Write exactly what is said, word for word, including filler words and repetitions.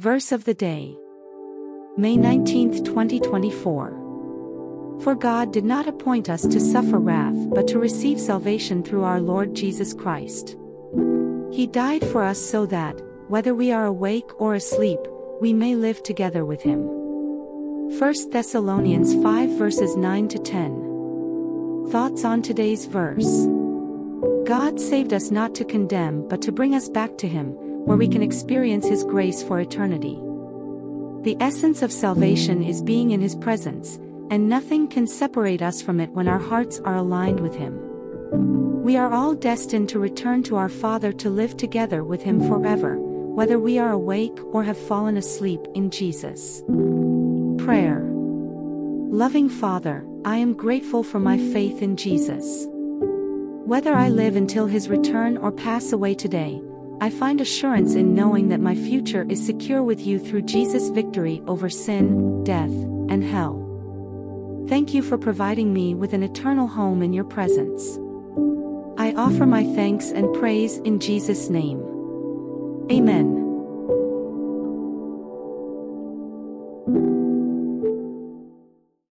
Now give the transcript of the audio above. Verse of the Day, May nineteenth, twenty twenty-four. For God did not appoint us to suffer wrath but to receive salvation through our Lord Jesus Christ. He died for us so that, whether we are awake or asleep, we may live together with Him. First Thessalonians five verses nine to ten. Thoughts on today's verse. God saved us not to condemn but to bring us back to Him, where we can experience His grace for eternity. The essence of salvation is being in His presence, and nothing can separate us from it when our hearts are aligned with Him. We are all destined to return to our Father to live together with Him forever, whether we are awake or have fallen asleep in Jesus. Prayer. Loving Father, I am grateful for my faith in Jesus. Whether I live until His return or pass away today, I find assurance in knowing that my future is secure with You through Jesus' victory over sin, death, and hell. Thank You for providing me with an eternal home in Your presence. I offer my thanks and praise in Jesus' name. Amen.